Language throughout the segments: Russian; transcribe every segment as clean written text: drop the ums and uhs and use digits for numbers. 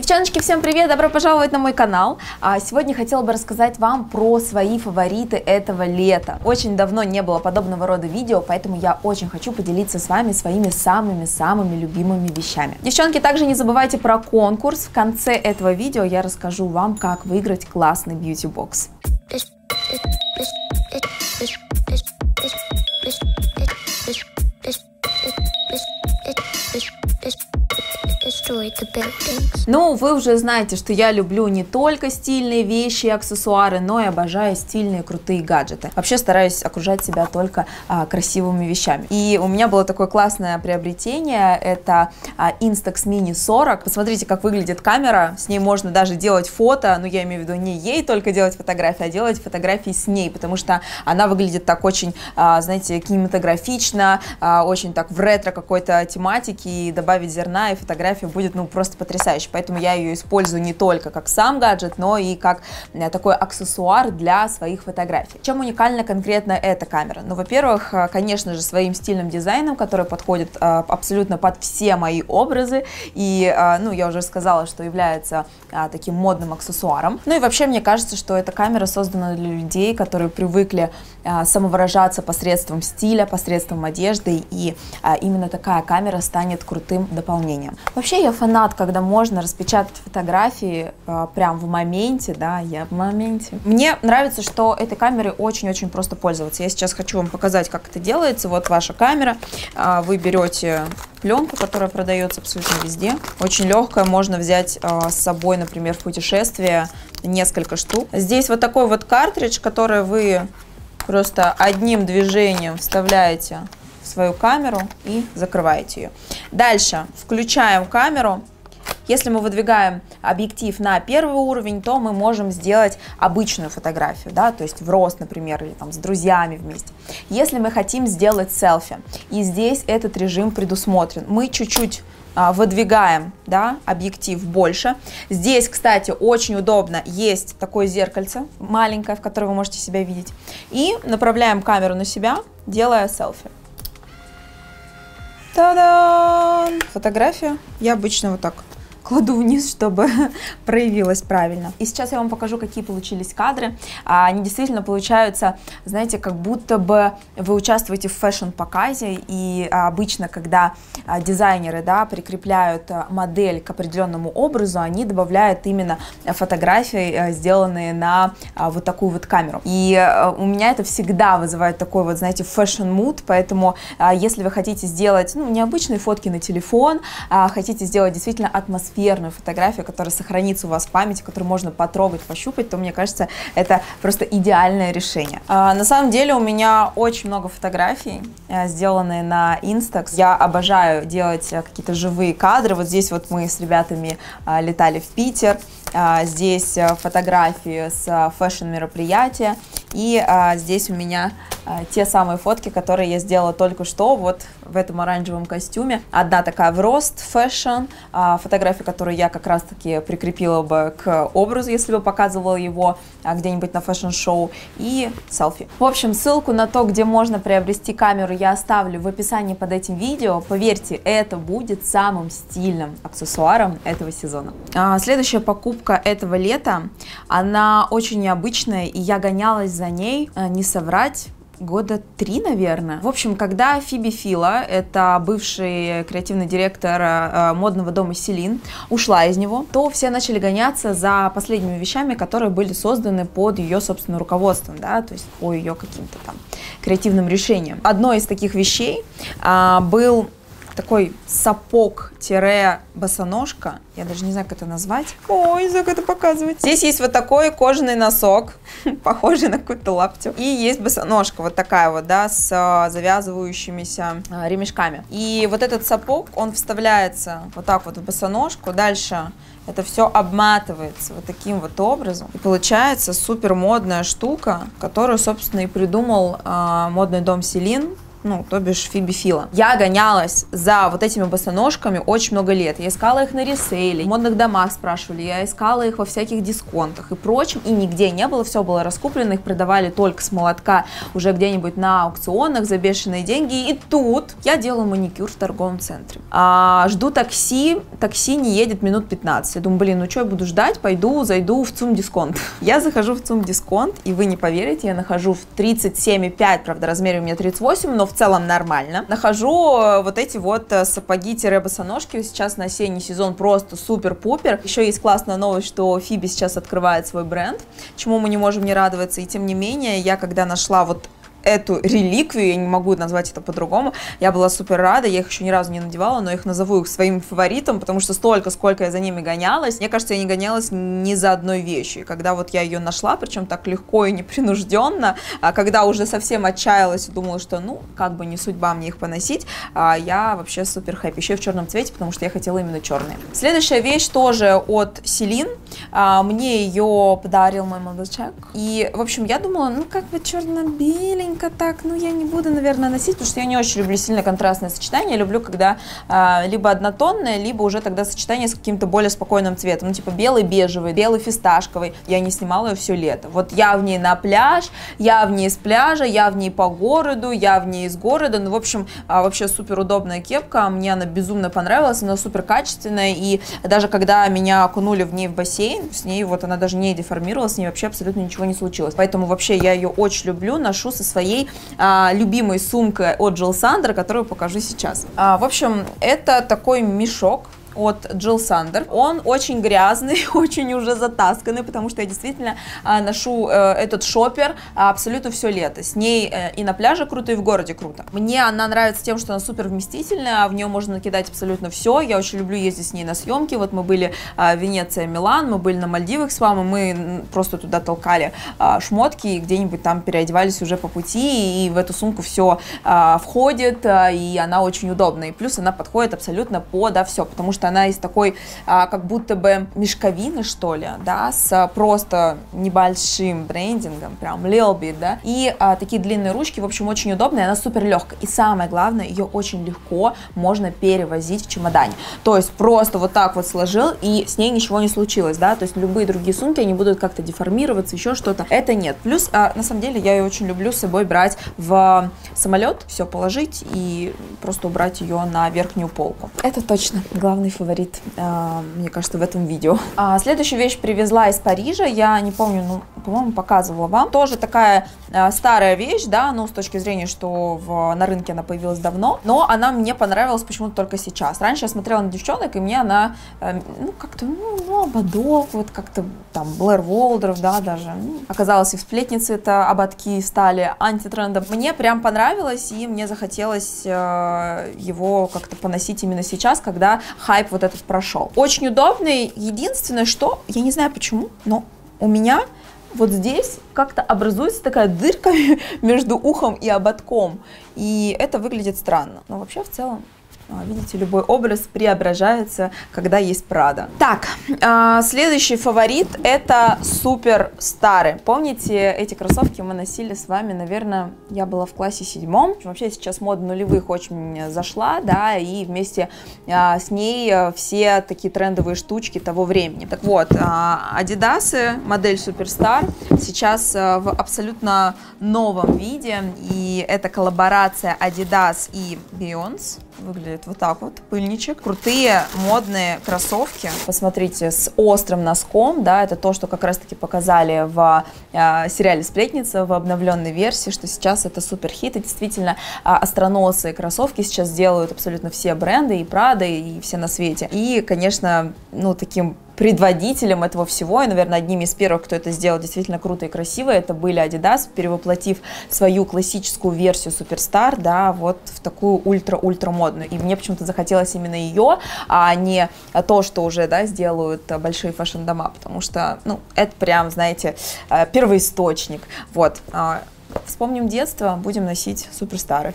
Девчоночки, всем привет! Добро пожаловать на мой канал! Сегодня хотела бы рассказать вам про свои фавориты этого лета. Очень давно не было подобного рода видео, поэтому я очень хочу поделиться с вами своими самыми-самыми любимыми вещами. Девчонки, также не забывайте про конкурс. В конце этого видео я расскажу вам, как выиграть классный бьюти-бокс. Ну, вы уже знаете, что я люблю не только стильные вещи и аксессуары, но и обожаю стильные крутые гаджеты. Вообще стараюсь окружать себя только красивыми вещами. И у меня было такое классное приобретение, это Instax Mini 40. Посмотрите, как выглядит камера, с ней можно даже делать фото, но я имею в виду не ей только делать фотографии, а делать фотографии с ней, потому что она выглядит так очень, знаете, кинематографично, очень так в ретро какой-то тематике, и добавить зерна, и фотография будет, ну, просто потрясающе. Поэтому я ее использую не только как сам гаджет, но и как такой аксессуар для своих фотографий. Чем уникальна конкретно эта камера? Ну, во-первых, конечно же, своим стильным дизайном, который подходит абсолютно под все мои образы и, ну, я уже сказала, что является таким модным аксессуаром. Ну и вообще, мне кажется, что эта камера создана для людей, которые привыкли самовыражаться посредством стиля, посредством одежды, и именно такая камера станет крутым дополнением. Вообще, я фанат, когда можно распечатать фотографии прям в моменте, да, я в моменте. Мне нравится, что этой камерой очень-очень просто пользоваться. Я сейчас хочу вам показать, как это делается. Вот ваша камера, вы берете пленку, которая продается абсолютно везде. Очень легкая, можно взять с собой, например, в путешествие несколько штук. Здесь вот такой вот картридж, который вы просто одним движением вставляете в свою камеру и закрываете ее. Дальше включаем камеру. Если мы выдвигаем объектив на первый уровень, то мы можем сделать обычную фотографию, да, то есть в рост, например, или там с друзьями вместе. Если мы хотим сделать селфи, и здесь этот режим предусмотрен, мы чуть-чуть выдвигаем, да, объектив больше. Здесь, кстати, очень удобно, есть такое зеркальце маленькое, в которое вы можете себя видеть, и направляем камеру на себя, делая селфи. Та-дам! Фотография я обычно вот так кладу вниз, чтобы проявилось правильно. И сейчас я вам покажу, какие получились кадры. Они действительно получаются, знаете, как будто бы вы участвуете в фэшн-показе, и обычно, когда дизайнеры, да, прикрепляют модель к определенному образу, они добавляют именно фотографии, сделанные на вот такую вот камеру. И у меня это всегда вызывает такой вот, знаете, фэшн-муд, поэтому если вы хотите сделать, ну, необычные фотки на телефон, хотите сделать действительно атмосферу, верную фотографию, которая сохранится у вас в памяти, которую можно потрогать, пощупать, то, мне кажется, это просто идеальное решение. На самом деле у меня очень много фотографий, сделанные на Instax. Я обожаю делать какие-то живые кадры. Вот здесь вот мы с ребятами летали в Питер. Здесь фотографии с фэшн-мероприятия. И здесь у меня те самые фотки, которые я сделала только что, вот в этом оранжевом костюме. Одна такая в рост, фэшн, фотография, которую я как раз-таки прикрепила бы к образу, если бы показывала его где-нибудь на фэшн-шоу, и селфи. В общем, ссылку на то, где можно приобрести камеру, я оставлю в описании под этим видео. Поверьте, это будет самым стильным аксессуаром этого сезона. Следующая покупка этого лета, она очень необычная, и я гонялась за ней, не соврать, года 3, наверное. В общем, когда Пhoebe Philo, это бывший креативный директор модного дома Celine, ушла из него, то все начали гоняться за последними вещами, которые были созданы под ее собственным руководством, да, то есть по ее каким-то там креативным решениям. Одной из таких вещей был такой сапог-босоножка, я даже не знаю, как это назвать. Ой, не знаю, как это показывать. Здесь есть вот такой кожаный носок, похожий на какую-то лаптю. И есть босоножка вот такая вот, да, с завязывающимися ремешками. И вот этот сапог, он вставляется вот так вот в босоножку. Дальше это все обматывается вот таким вот образом. И получается супер модная штука, которую, собственно, и придумал модный дом Celine. ну, то бишь Фиби Фила. Я гонялась за вот этими босоножками очень много лет. Я искала их на ресейле, в модных домах спрашивали, я искала их во всяких дисконтах и прочем, и нигде не было, все было раскуплено, их продавали только с молотка уже где-нибудь на аукционах за бешеные деньги, и тут я делаю маникюр в торговом центре. Жду такси, такси не едет минут 15, я думаю, блин, ну что я буду ждать, пойду, зайду в ЦУМ-дисконт. Я захожу в ЦУМ-дисконт, и вы не поверите, я нахожу в 37,5, правда, размере у меня 38, но в целом нормально. Нахожу вот эти вот сапоги-босоножки, сейчас на осенний сезон просто супер-пупер. Еще есть классная новость, что Фиби сейчас открывает свой бренд, чему мы не можем не радоваться, и тем не менее, я когда нашла вот эту реликвию, я не могу назвать это по-другому, я была супер рада, я их еще ни разу не надевала, но их назову их своим фаворитом, потому что столько, сколько я за ними гонялась, мне кажется, я не гонялась ни за одной вещью. И когда вот я ее нашла, причем так легко и непринужденно, а когда уже совсем отчаялась и думала, что ну, как бы не судьба мне их поносить, я вообще супер хэппи, еще и в черном цвете, потому что я хотела именно черные. Следующая вещь тоже от Celine, мне ее подарил мой молодой человек, и, в общем, я думала, ну, как бы черно-беленький, так, ну я не буду, наверное, носить, потому что я не очень люблю сильно контрастное сочетание, я люблю, когда либо однотонное, либо уже тогда сочетание с каким-то более спокойным цветом, ну типа белый-бежевый, белый-фисташковый, я не снимала ее все лето, вот я в ней на пляж, я в ней с пляжа, я в ней по городу, я в ней из города, ну в общем, вообще супер удобная кепка, мне она безумно понравилась, она супер качественная, и даже когда меня окунули в ней в бассейн, с ней вот она даже не деформировалась, с ней вообще абсолютно ничего не случилось, поэтому вообще я ее очень люблю, ношу со своей любимой сумкой от Jil Sander, которую покажу сейчас. В общем, это такой мешок от Jil Sander. Он очень грязный, очень уже затасканный, потому что я действительно ношу этот шопер абсолютно все лето. С ней и на пляже круто, и в городе круто. Мне она нравится тем, что она супер вместительная, в нее можно накидать абсолютно все. Я очень люблю ездить с ней на съемки. Вот мы были в Венеции, Милан, мы были на Мальдивах с мамой, мы просто туда толкали шмотки и где-нибудь там переодевались уже по пути, и в эту сумку все входит, и она очень удобная. И плюс она подходит абсолютно подо все, потому что она из такой, как будто бы мешковины, что ли, да, с просто небольшим брендингом, прям little bit, да, и такие длинные ручки, в общем, очень удобные, она супер легкая, и самое главное, ее очень легко можно перевозить в чемодане, то есть просто вот так вот сложил, и с ней ничего не случилось, да, то есть любые другие сумки, они будут как-то деформироваться, еще что-то, это нет, плюс, на самом деле, я ее очень люблю с собой брать в самолет, все положить и просто убрать ее на верхнюю полку, это точно главный фаворит, мне кажется, в этом видео. Следующую вещь привезла из Парижа, я не помню, ну, по-моему, показывала вам. Тоже такая старая вещь, да, ну, с точки зрения, что на рынке она появилась давно, но она мне понравилась почему-то только сейчас. Раньше я смотрела на девчонок, и мне она, ну, как-то, ну, ободок, вот как-то там Блэр Волдорф, да, даже. Ну, оказалось, и в сплетнице это ободки стали антитрендом. Мне прям понравилось, и мне захотелось его как-то поносить именно сейчас, когда хай вот этот прошел. Очень удобный. Единственное, что, я не знаю почему, но у меня вот здесь как-то образуется такая дырка между ухом и ободком. И это выглядит странно. Но вообще в целом, видите, любой образ преображается, когда есть Prada. Так, следующий фаворит это Superstar. Помните, эти кроссовки мы носили с вами, наверное, я была в классе 7. Вообще сейчас мода нулевых очень зашла, да, и вместе с ней все такие трендовые штучки того времени. Так вот, Adidas, модель Superstar, сейчас в абсолютно новом виде, и это коллаборация Adidas и Beyoncé. Выглядит вот так вот, пыльничек. Крутые, модные кроссовки. Посмотрите, с острым носком, да, это то, что как раз-таки показали в сериале «Сплетница», в обновленной версии, что сейчас это супер хит, и действительно остроносые кроссовки сейчас делают абсолютно все бренды, и Prada, и все на свете. И, конечно, ну, таким предводителем этого всего, и, наверное, одним из первых, кто это сделал действительно круто и красиво, это были Adidas, перевоплотив свою классическую версию Superstar, да, вот в такую ультра-ультра модную. И мне почему-то захотелось именно ее, а не то, что уже, да, сделают большие фэшн-дома, потому что, ну, это прям, знаете, первоисточник, вот. Вспомним детство, будем носить суперстары.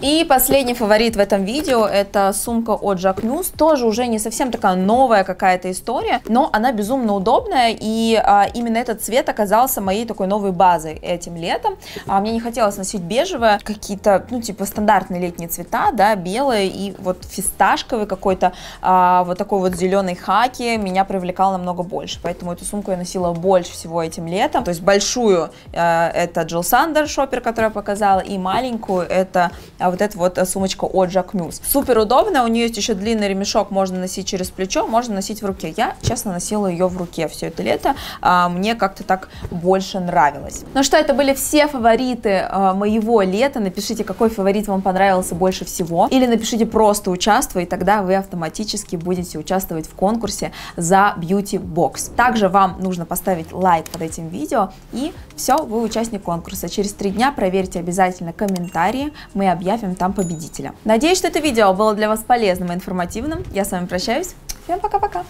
И последний фаворит в этом видео — это сумка от Jacquemus. Тоже уже не совсем такая новая какая-то история, но она безумно удобная. И именно этот цвет оказался моей такой новой базой этим летом. Мне не хотелось носить бежевое, какие-то, ну, типа стандартные летние цвета, да, белые и вот фисташковый какой-то, вот такой вот зеленый хаки меня привлекал намного больше. Поэтому эту сумку я носила больше всего этим летом. То есть большую — это Jil Sander шопер, который я показала, и маленькую — это вот эта вот сумочка от Jacquemus. Супер удобно, у нее есть еще длинный ремешок, можно носить через плечо, можно носить в руке. Я, честно, носила ее в руке все это лето, мне как-то так больше нравилось. Ну что, это были все фавориты моего лета. Напишите, какой фаворит вам понравился больше всего, или напишите просто «участвуй», и тогда вы автоматически будете участвовать в конкурсе за бьюти-бокс. Также вам нужно поставить лайк под этим видео, и все, вы участник конкурса. Через 3 дня проверьте обязательно комментарии, мы объявим там победителя. Надеюсь, что это видео было для вас полезным и информативным. Я с вами прощаюсь, всем пока-пока!